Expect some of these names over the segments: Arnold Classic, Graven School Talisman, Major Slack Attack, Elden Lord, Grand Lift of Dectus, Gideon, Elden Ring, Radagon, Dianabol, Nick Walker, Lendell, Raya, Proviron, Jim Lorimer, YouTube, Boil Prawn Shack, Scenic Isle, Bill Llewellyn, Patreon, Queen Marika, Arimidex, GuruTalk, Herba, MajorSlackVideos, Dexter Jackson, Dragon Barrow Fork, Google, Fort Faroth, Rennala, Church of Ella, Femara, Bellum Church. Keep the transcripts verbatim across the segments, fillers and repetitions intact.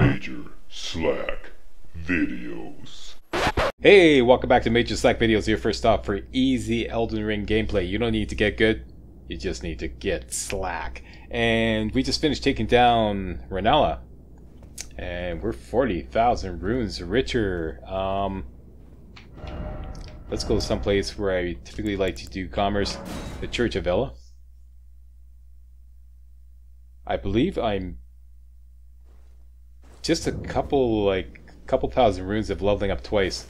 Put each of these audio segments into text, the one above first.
Major Slack Videos. Hey, welcome back to Major Slack Videos, your first stop for easy Elden Ring gameplay. You don't need to get good, you just need to get slack. And we just finished taking down Rennala. And we're forty thousand runes richer. Um, let's go to some place where I typically like to do commerce, the Church of Ella. I believe I'm just a couple, like, couple thousand runes of leveling up twice.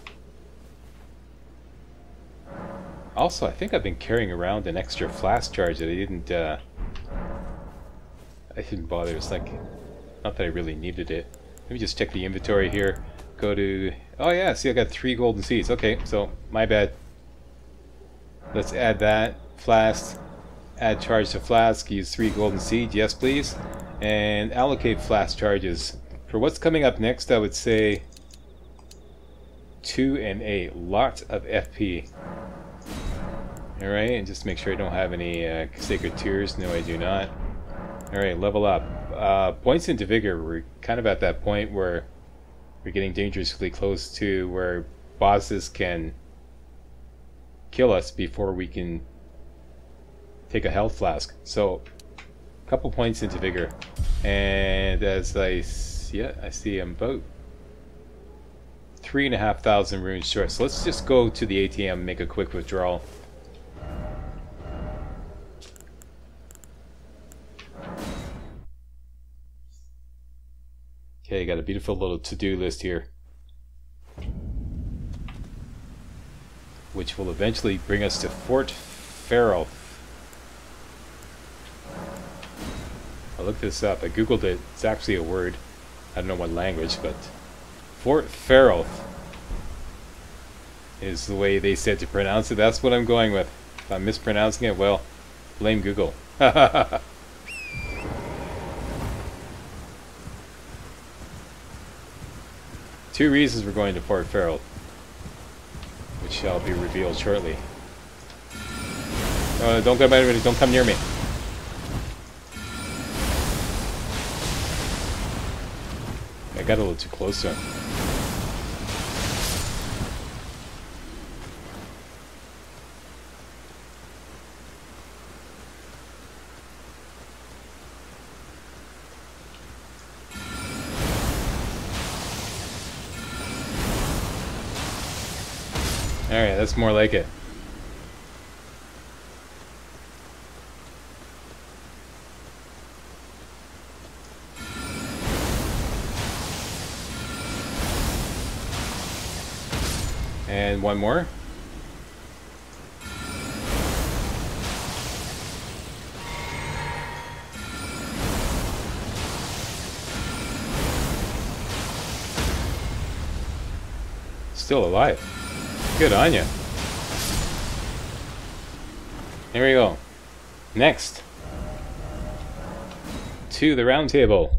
Also, I think I've been carrying around an extra flask charge that I didn't, uh, I didn't bother. It's like, not that I really needed it. Let me just check the inventory here. Go to, oh yeah, see I got three golden seeds. Okay, so, my bad. Let's add that. Flask. Add charge to flask. Use three golden seeds. Yes, please. And allocate flask charges. For what's coming up next, I would say two and a lot of F P. Alright, and just make sure I don't have any uh, sacred tears. No, I do not. Alright, level up. Uh, points into vigor. We're kind of at that point where we're getting dangerously close to where bosses can kill us before we can take a health flask. So, a couple points into vigor. And as I see it, I see I'm about three and a half thousand runes short. So let's just go to the A T M and make a quick withdrawal. Okay, got a beautiful little to-do list here, which will eventually bring us to Fort Faroth. I looked this up. I googled it. It's actually a word. I don't know what language, but Fort Faroth is the way they said to pronounce it. That's what I'm going with. If I'm mispronouncing it, well, blame Google. Two reasons we're going to Fort Faroth, which shall be revealed shortly. Uh, don't come near me! Don't come near me! I got a little too close to him. Alright, that's more like it. And one more. Still alive. Good on you. Here we go. Next. To the round table.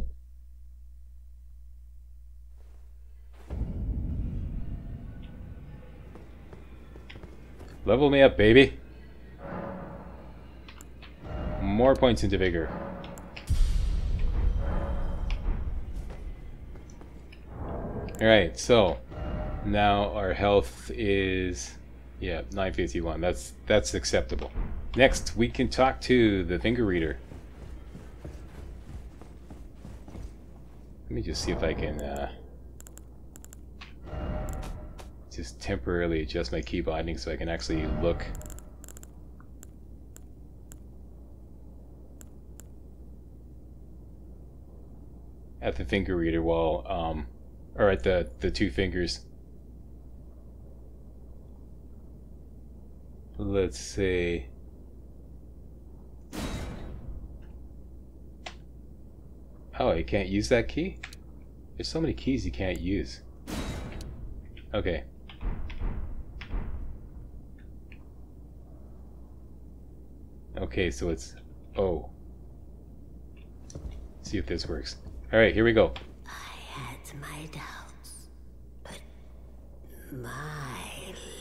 Level me up, baby. More points into vigor. Alright, so. Now our health is, yeah, nine fifty-one. That's that's acceptable. Next, we can talk to the finger reader. Let me just see if I can uh, just temporarily adjust my key binding so I can actually look. At the finger reader while, um, or at the, the two fingers. Let's see. Oh, I can't use that key? There's so many keys you can't use. Okay. Okay, so it's O. Let's see if this works. Alright, here we go. I had my doubts, but my,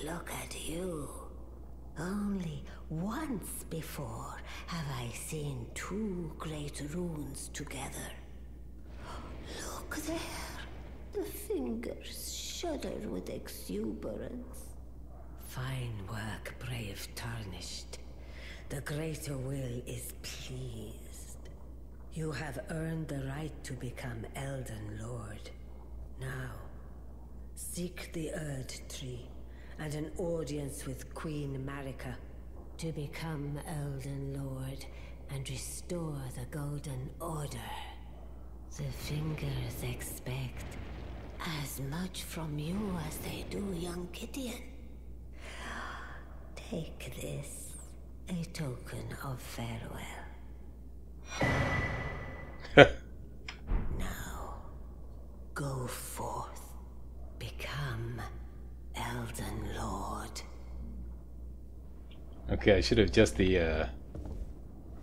look at you. Only once before have I seen two great runes together. Look there. shudder with exuberance. Fine work, brave Tarnished. The greater will is pleased. You have earned the right to become Elden Lord. Now, seek the Erd Tree and an audience with Queen Marika to become Elden Lord and restore the Golden Order. The Fingers expect as much from you as they do young Gideon. Take this, a token of farewell. Now, go forth, become Elden Lord. Okay, I should have just the uh,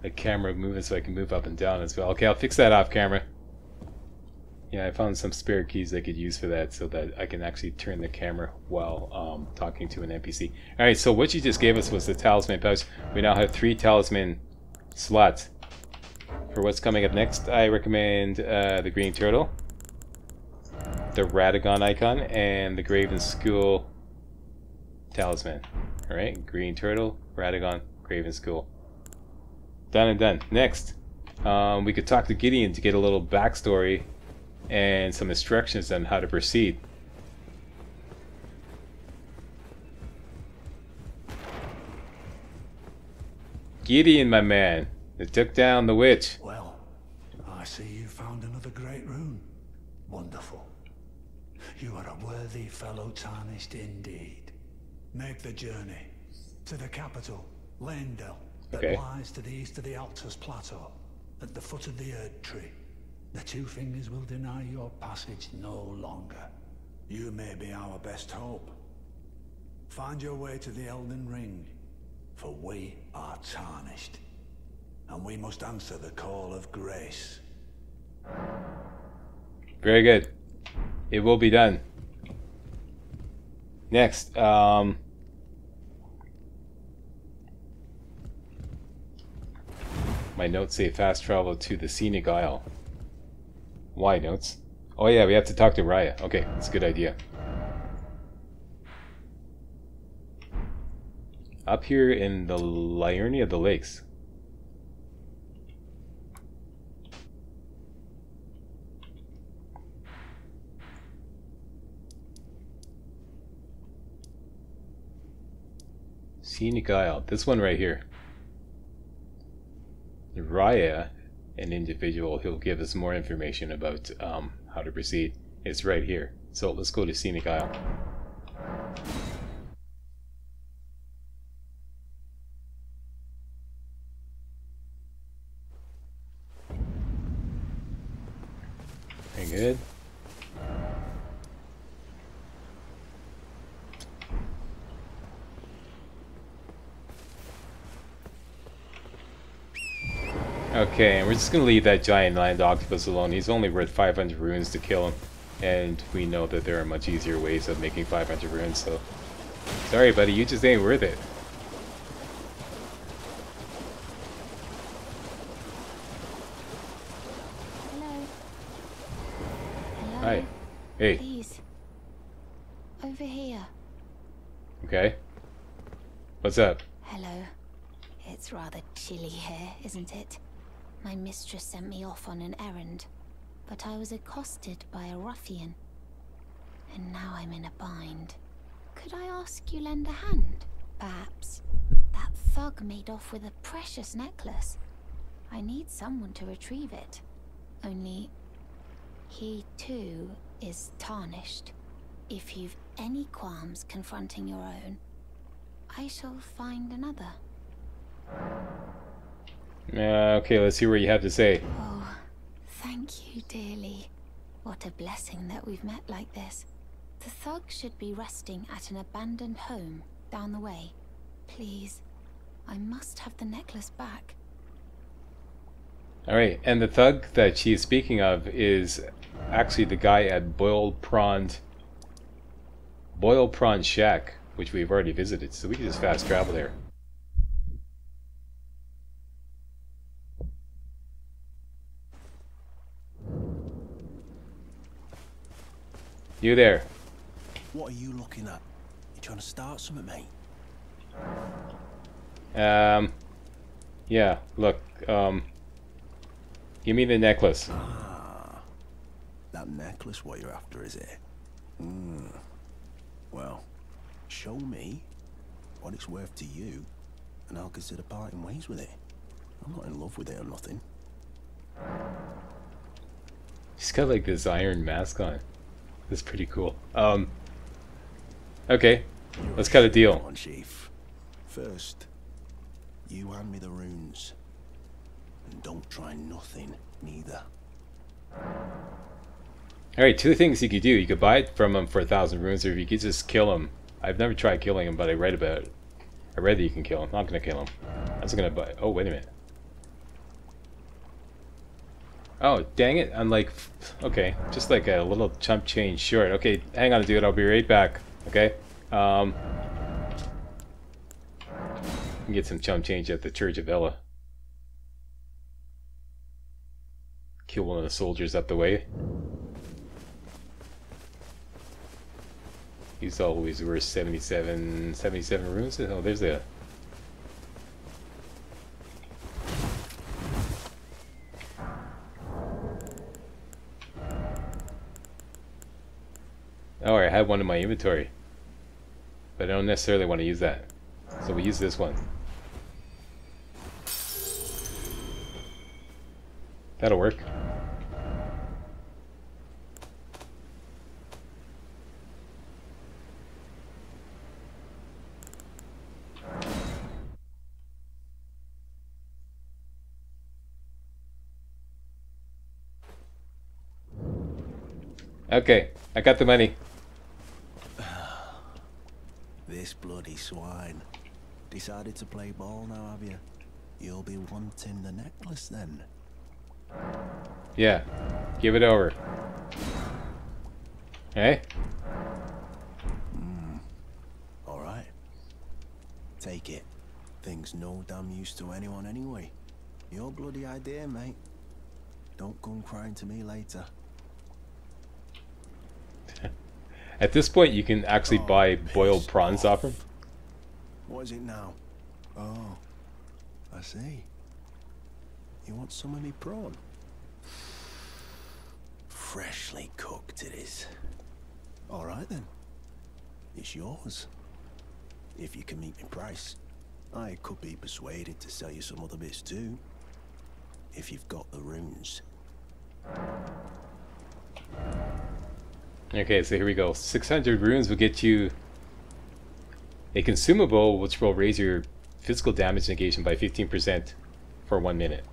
the camera moving so I can move up and down as well. Okay, I'll fix that off camera. Yeah, I found some spare keys I could use for that so that I can actually turn the camera while um, talking to an N P C. Alright, so what you just gave us was the talisman pouch. We now have three talisman slots. For what's coming up next, I recommend uh, the Green Turtle, the Radagon icon, and the Graven School Talisman. Alright, Green Turtle, Radagon, Graven School. Done and done. Next, um, we could talk to Gideon to get a little backstory and some instructions on how to proceed. Gideon, my man, that took down the witch. Well, I see you found another great rune. Wonderful. You are a worthy fellow Tarnished indeed. Make the journey to the capital, Lendell, that okay. lies to the east of the Altus Plateau, at the foot of the Erd Tree. The Two Fingers will deny your passage no longer. You may be our best hope. Find your way to the Elden Ring, for we are Tarnished, and we must answer the call of grace. Very good. It will be done. Next, um... my notes say fast travel to the Scenic Isle. Why notes? Oh yeah, we have to talk to Raya. Okay, that's a good idea. Up here in the Lyurnia of the Lakes. Scenic Isle. This one right here. Raya, an individual who'll give us more information about um, how to proceed. It's right here. So let's go to Scenic Isle. Very good. Okay, and we're just going to leave that giant land octopus alone. He's only worth five hundred runes to kill him. And we know that there are much easier ways of making five hundred runes, so... sorry, buddy, you just ain't worth it. Hello. Hello. Hi. Hey. Please. Over here. Okay. What's up? Hello. It's rather chilly here, isn't it? My mistress sent me off on an errand, but I was accosted by a ruffian, and now I'm in a bind. Could I ask you lend a hand, perhaps? That thug made off with a precious necklace. I need someone to retrieve it. Only, he too is Tarnished. If you've any qualms confronting your own, I shall find another. Uh, okay, let's see what you have to say. Oh, thank you dearly. What a blessing that we've met like this. The thug should be resting at an abandoned home down the way. Please, I must have the necklace back. Alright, and the thug that she's speaking of is actually the guy at Boil Prawn... Boil Prawn Shack, which we've already visited, so we can just fast travel there. You there. What are you looking at? You trying to start something, mate? Um. Yeah. Look. Um. Give me the necklace. Ah, that necklace. What you're after, is it? Mm. Well, show me what it's worth to you, and I'll consider parting ways with it. I'm not in love with it or nothing. He's got like this iron mask on. That's pretty cool. Um. Okay, let's cut a deal. On, Chief. First, you hand me the runes, and don't try nothing neither. All right, two things you could do. You could buy it from him for a thousand runes, or you could just kill him. I've never tried killing him, but I read about it. I read that you can kill him. I'm not gonna kill him. I'm just gonna buy. Oh, wait a minute. Oh, dang it. I'm like, okay, just like a little chump change short. Okay, hang on, dude. I'll be right back. Okay? Um, get some chump change at the Church of Ella. Kill one of the soldiers up the way. He's always worth seventy-seven, seventy-seven runes. Oh, there's a... Oh, I had one in my inventory, but I don't necessarily want to use that, so we use this one. That'll work. Okay, I got the money. This bloody swine. Decided to play ball now, have you? You'll be wanting the necklace then. Yeah. Give it over. Hey? Mm. Alright. Take it. Thing's no damn use to anyone anyway. Your bloody idea, mate. Don't come crying to me later. At this point, you can actually oh, buy boiled prawns off him. What is it now? Oh, I see. You want some of me prawn? Freshly cooked it is. All right then. It's yours. If you can meet me price, I could be persuaded to sell you some other bits too. If you've got the runes. Okay, so here we go. six hundred runes will get you a consumable, which will raise your physical damage negation by fifteen percent for one minute.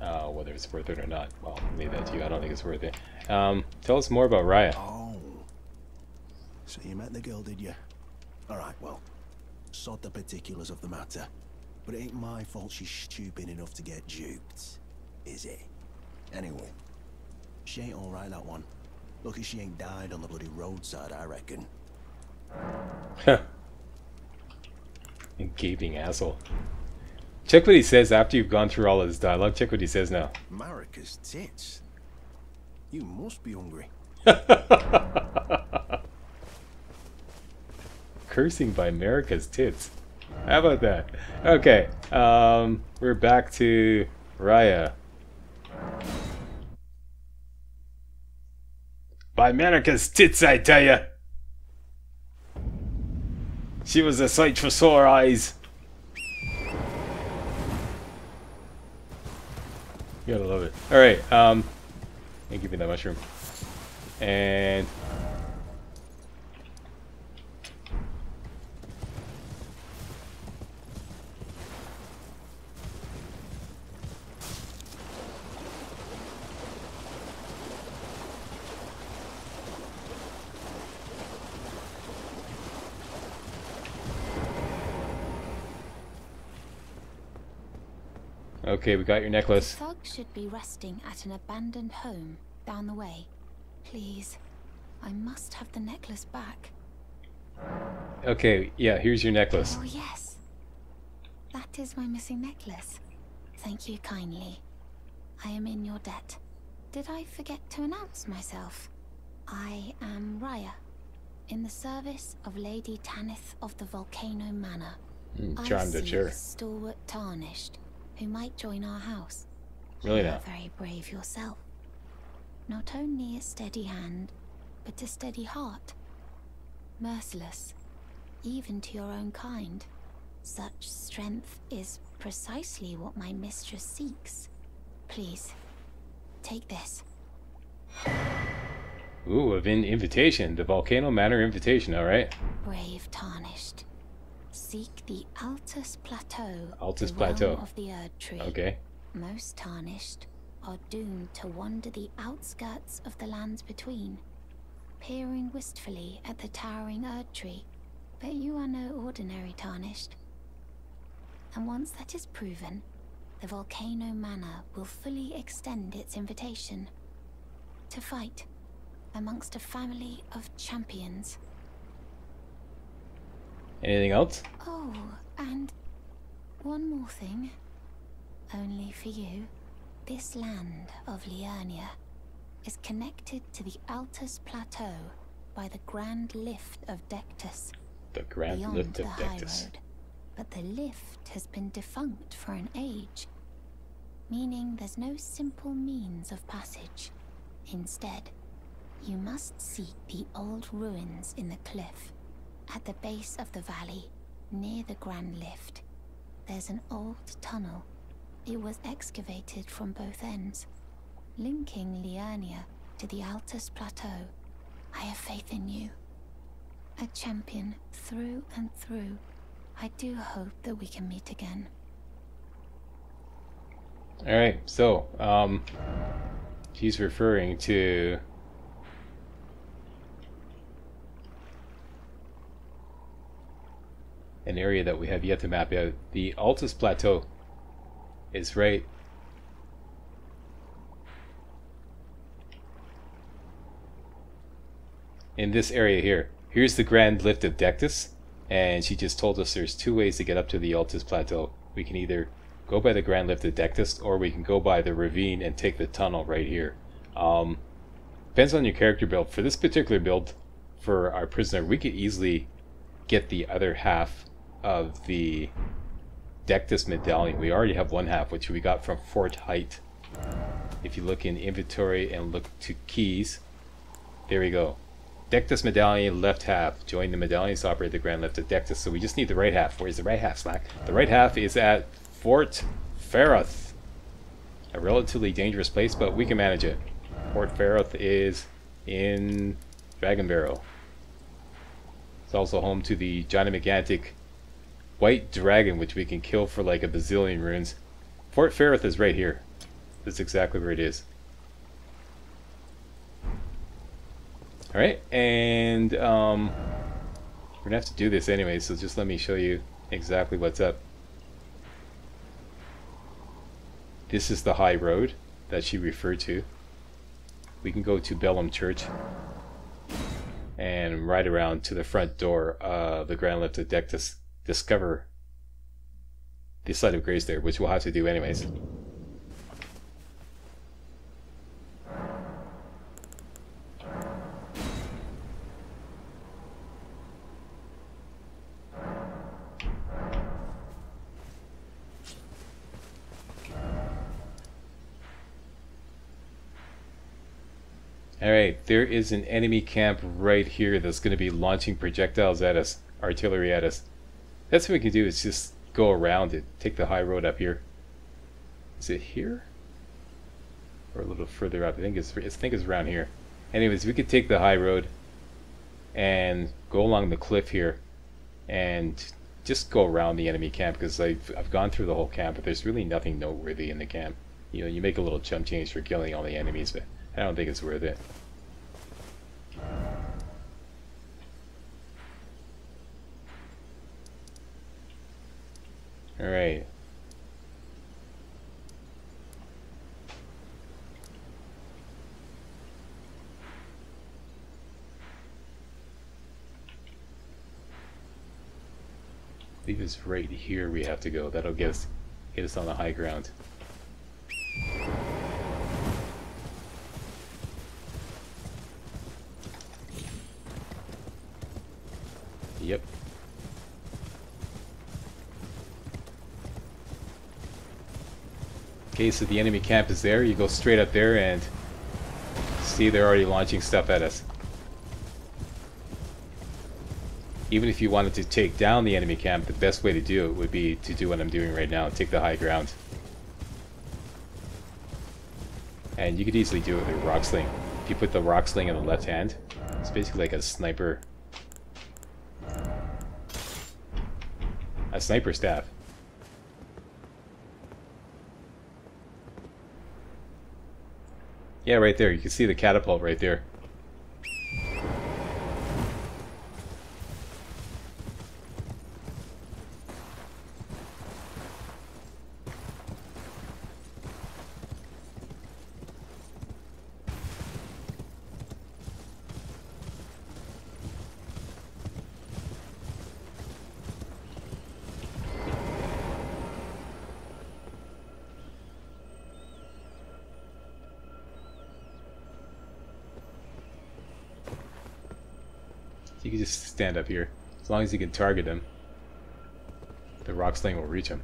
Uh, whether it's worth it or not, well, I'll leave that to you. I don't think it's worth it. Um, tell us more about Raya. Oh, so you met the girl, did you? All right, well, sod the particulars of the matter, but it ain't my fault she's stupid enough to get duped, is it? Anyway, she ain't all right, that one. Lucky she ain't died on the bloody roadside, I reckon. Huh. Gaping asshole. Check what he says after you've gone through all his dialogue. Check what he says now. Marika's tits. You must be hungry. Cursing by Marika's tits. How about that? Okay. Um, we're back to Raya. By Marika's tits, I tell ya! She was a sight for sore eyes. You gotta love it. Alright, um... give me that mushroom. And... okay, we got your necklace. The thug should be resting at an abandoned home down the way. Please, I must have the necklace back. Okay, yeah, here's your necklace. Oh yes, that is my missing necklace. Thank you kindly. I am in your debt. Did I forget to announce myself? I am Raya, in the service of Lady Tanith of the Volcano Manor. Mm, charmed I see a stalwart tarnished who might join our house. Really not. Very brave yourself. Not only a steady hand, but a steady heart. Merciless, even to your own kind. Such strength is precisely what my mistress seeks. Please, take this. Ooh, of an invitation. The Volcano Manor invitation, alright. Brave tarnished. Seek the Altus Plateau. Altus Plateau. Of the Erd Tree. Okay. Most tarnished are doomed to wander the outskirts of the lands between, peering wistfully at the towering Erd Tree. But you are no ordinary tarnished. And once that is proven, the Volcano Manor will fully extend its invitation to fight amongst a family of champions. Anything else? Oh, and one more thing. Only for you, this land of Lyurnia is connected to the Altus Plateau by the Grand Lift of Dectus. The Grand Lift of Dectus. Road, but the lift has been defunct for an age, meaning there's no simple means of passage. Instead, you must seek the old ruins in the cliff. At the base of the valley, near the Grand Lift, there's an old tunnel. It was excavated from both ends, linking Lyurnia to the Altus Plateau. I have faith in you. A champion through and through. I do hope that we can meet again. Alright, so, um, she's referring to... an area that we have yet to map out. The Altus Plateau is right in this area here. Here's the Grand Lift of Dectus, and she just told us there's two ways to get up to the Altus Plateau. We can either go by the Grand Lift of Dectus, or we can go by the ravine and take the tunnel right here. Um, depends on your character build. For this particular build, for our prisoner, we could easily get the other half of the Dectus Medallion. We already have one half, which we got from Fort Height. If you look in inventory and look to keys, there we go. Dectus Medallion, left half. Join the medallions to operate the Grand Lift of Dectus. So we just need the right half. Where's the right half, Slack? The right half is at Fort Faroth. A relatively dangerous place, but we can manage it. Fort Faroth is in Dragon Barrow. It's also home to the Gigantic White Dragon, which we can kill for like a bazillion runes. Fort Faroth is right here. That's exactly where it is. Alright, and um, we're going to have to do this anyway, so just let me show you exactly what's up. This is the high road that she referred to. We can go to Bellum Church and ride around to the front door of the Grand Lift of Dectus, discover the site of grace there, which we'll have to do anyways. Alright, there is an enemy camp right here that's going to be launching projectiles at us, artillery at us. That's what we can do, is just go around it, take the high road up here. Is it here? Or a little further up? I think it's, I think it's around here. Anyways, we could take the high road and go along the cliff here and just go around the enemy camp, because I've, I've gone through the whole camp, but there's really nothing noteworthy in the camp. You know, you make a little jump change for killing all the enemies, but I don't think it's worth it. Alright. I believe it's right here we have to go. That'll get us, get us on the high ground. Yep. Okay, so the enemy camp is there. You go straight up there and see they're already launching stuff at us. Even if you wanted to take down the enemy camp, the best way to do it would be to do what I'm doing right now, take the high ground. And you could easily do it with a rock sling. If you put the rock sling in the left hand, it's basically like a sniper, a sniper staff. Yeah, right there. You can see the catapult right there. You can just stand up here. As long as you can target him, the rock sling will reach him.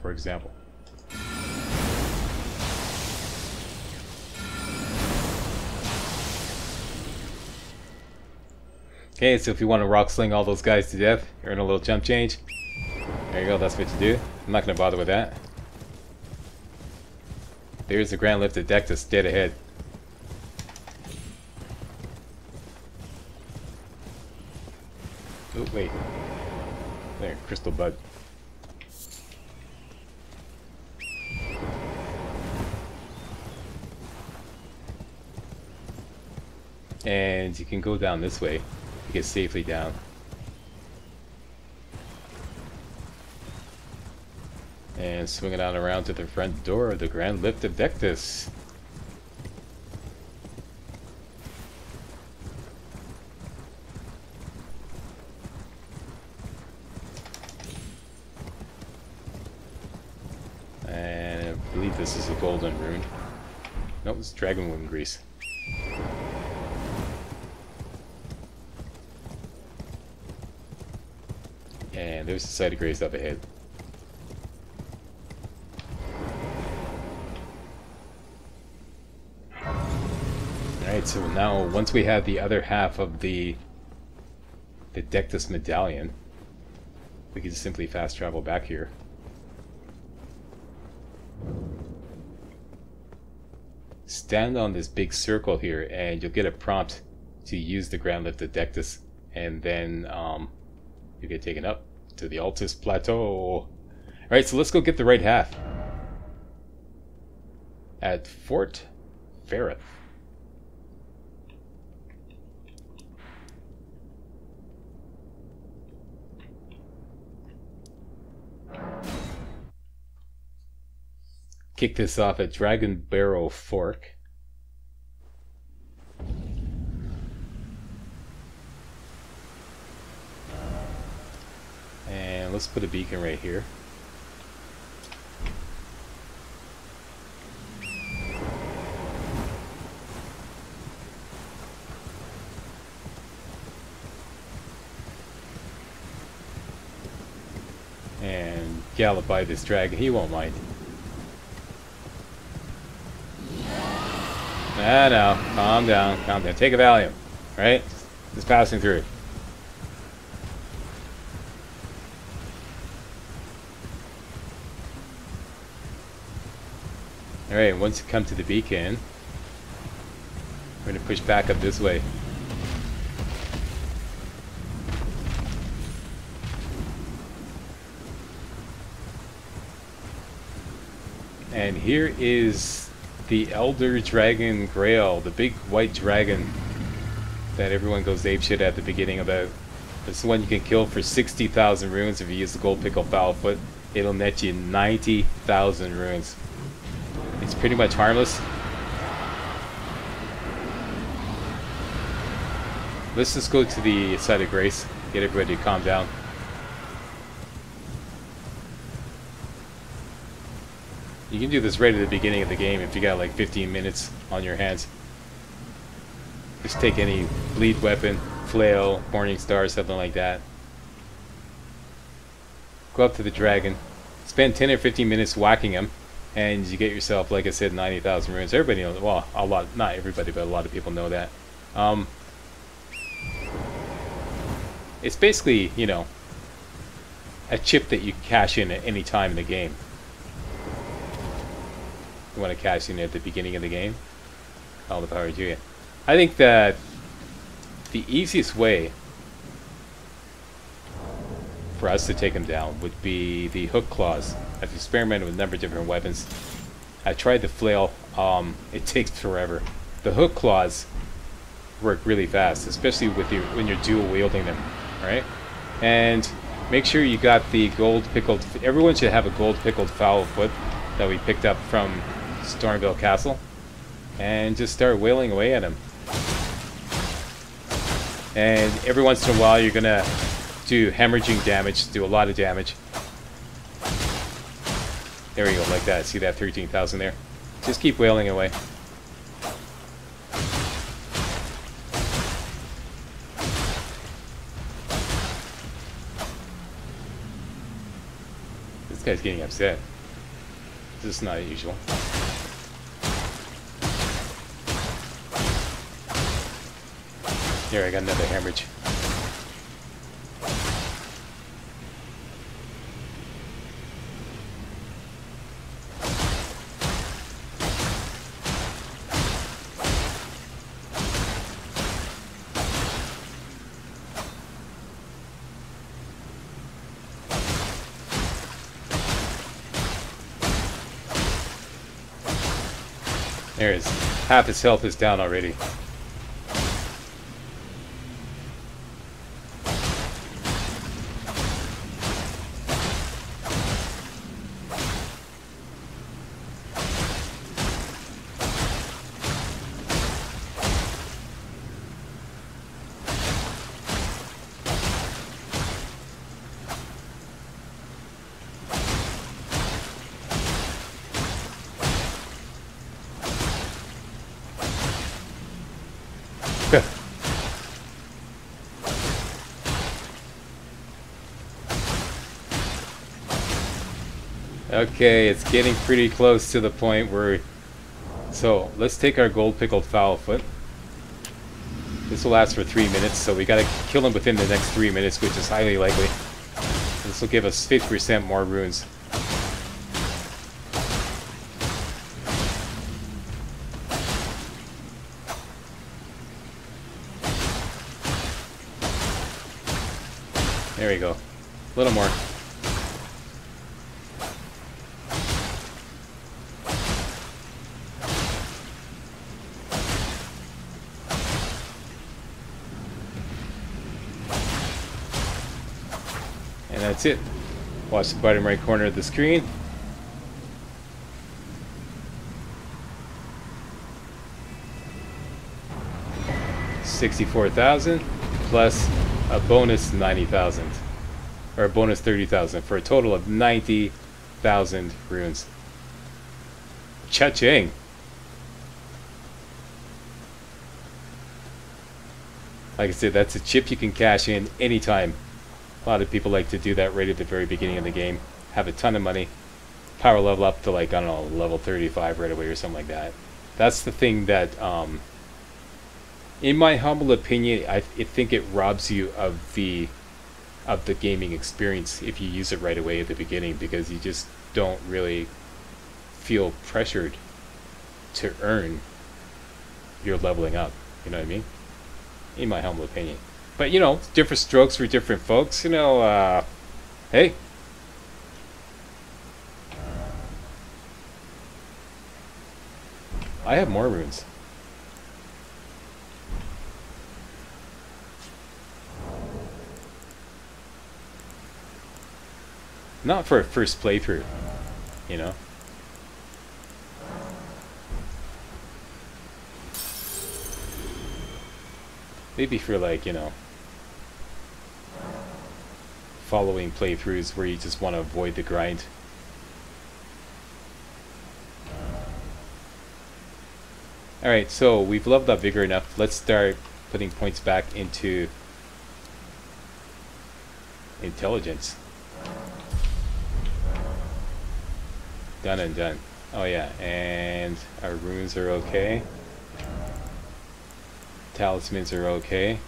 For example. Okay, so if you want to rock sling all those guys to death, earn a little jump change. There you go, that's what you do. I'm not going to bother with that. There's the Grand Lift of Dectus dead ahead. Oh, wait. There, Crystal Bud. And you can go down this way to get safely down. And swing it on around to the front door of the Grand Lift of Dectus. And I believe this is a golden rune. No, it's dragon wound grease. And there's the site of grace up ahead. So now, once we have the other half of the the Dectus Medallion, we can simply fast travel back here. Stand on this big circle here, and you'll get a prompt to use the Grand Lift of Dectus, and then um, you get taken up to the Altus Plateau. Alright, so let's go get the right half. At Fort Faroth. Kick this off at Dragon Barrow Fork. And let's put a beacon right here. And gallop by this dragon, he won't mind. No, no, calm down, calm down. Take a Valium, right? Just passing through. Alright, once you come to the beacon, we're going to push back up this way. And here is the Elder Dragon Grail, the big white dragon that everyone goes apeshit at the beginning about. This one you can kill for sixty thousand runes if you use the Gold Pickle Foul Foot. It'll net you ninety thousand runes. It's pretty much harmless. Let's just go to the side of grace, get everybody to calm down. You can do this right at the beginning of the game if you got like fifteen minutes on your hands. Just take any bleed weapon, flail, morning star, something like that. Go up to the dragon, spend ten or fifteen minutes whacking him, and you get yourself, like I said, ninety thousand runes. Everybody knows, well, a lot, not everybody, but a lot of people know that. Um, it's basically, you know, a chip that you cash in at any time in the game. You want to cash in at the beginning of the game, all the power to you. I think that the easiest way for us to take him down would be the hook claws. I've experimented with a number of different weapons. I tried the flail. Um, it takes forever. The hook claws work really fast, especially with your, when you're dual wielding them, right? And make sure you got the gold pickled. Everyone should have a gold pickled foul foot that we picked up from Stormville Castle, and just start wailing away at him. And every once in a while, you're gonna do hemorrhaging damage, do a lot of damage. There we go, like that. See that thirteen thousand there? Just keep wailing away. This guy's getting upset. This is not usual. There, I got another hemorrhage. There is. Half his health is down already. Okay, it's getting pretty close to the point where... So, let's take our gold pickled foul foot. This will last for three minutes, so we gotta kill him within the next three minutes, which is highly likely. This will give us fifty percent more runes. There we go. A little more. That's it. Watch the bottom right corner of the screen. sixty-four thousand plus a bonus ninety thousand. Or a bonus thirty thousand for a total of ninety thousand runes. Cha-ching! Like I said, that's a chip you can cash in anytime. A lot of people like to do that right at the very beginning of the game. Have a ton of money. Power level up to, like, I don't know, level thirty-five right away or something like that. That's the thing that, um, in my humble opinion, I, I think it robs you of the, of the gaming experience if you use it right away at the beginning, because you just don't really feel pressured to earn your leveling up. You know what I mean? In my humble opinion. But, you know, different strokes for different folks, you know, uh, hey. I have more runes. Not for a first playthrough, you know. Maybe for, like, you know, following playthroughs where you just want to avoid the grind. Alright, so we've leveled up vigor enough. Let's start putting points back into intelligence. Done and done. Oh yeah, and our runes are okay. Talismans are okay.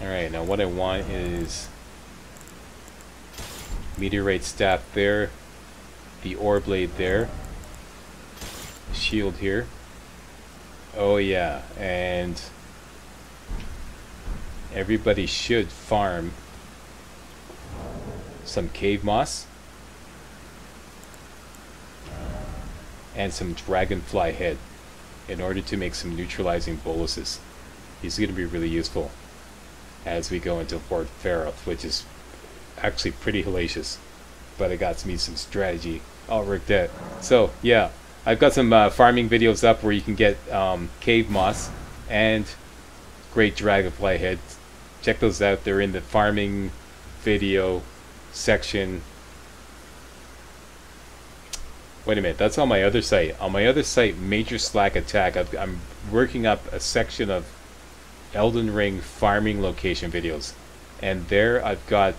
Alright, now what I want is meteorite staff there, the ore blade there, shield here. Oh yeah, and everybody should farm some cave moss and some dragonfly head in order to make some neutralizing boluses. These are going to be really useful as we go into Fort Faroth, which is actually pretty hellacious, but it got me some strategy all worked out. So yeah, I've got some uh, farming videos up where you can get um, cave moss and great dragonfly heads. Check those out, they're in the farming video section. Wait a minute, that's on my other site. On my other site, Major Slack Attack, I've, I'm working up a section of Elden Ring farming location videos. And there I've got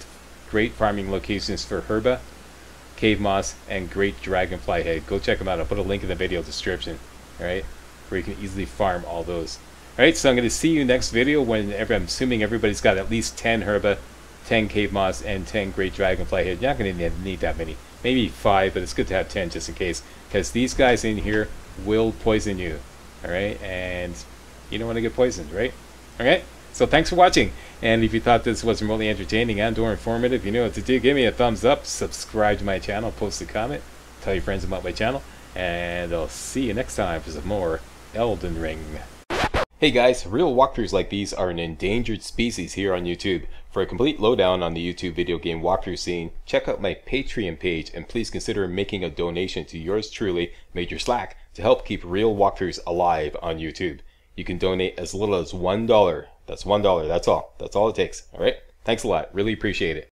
great farming locations for herba, cave moss, and great dragonfly head. Go check them out. I'll put a link in the video description, alright? Where you can easily farm all those. Alright, so I'm going to see you next video when every, I'm assuming everybody's got at least ten herba, ten cave moss, and ten great dragonfly head. You're not going to need that many. Maybe five, but it's good to have ten just in case, because these guys in here will poison you, alright? And you don't want to get poisoned, right? Alright, so thanks for watching, and if you thought this was remotely entertaining and or informative, you know what to do. Give me a thumbs up, subscribe to my channel, post a comment, tell your friends about my channel, and I'll see you next time for some more Elden Ring. Hey guys, real walkthroughs like these are an endangered species here on YouTube. For a complete lowdown on the YouTube video game walkthrough scene, check out my Patreon page, and please consider making a donation to yours truly, Major Slack, to help keep real walkthroughs alive on YouTube. You can donate as little as one dollar. That's one dollar, that's all. That's all it takes, alright? Thanks a lot, really appreciate it.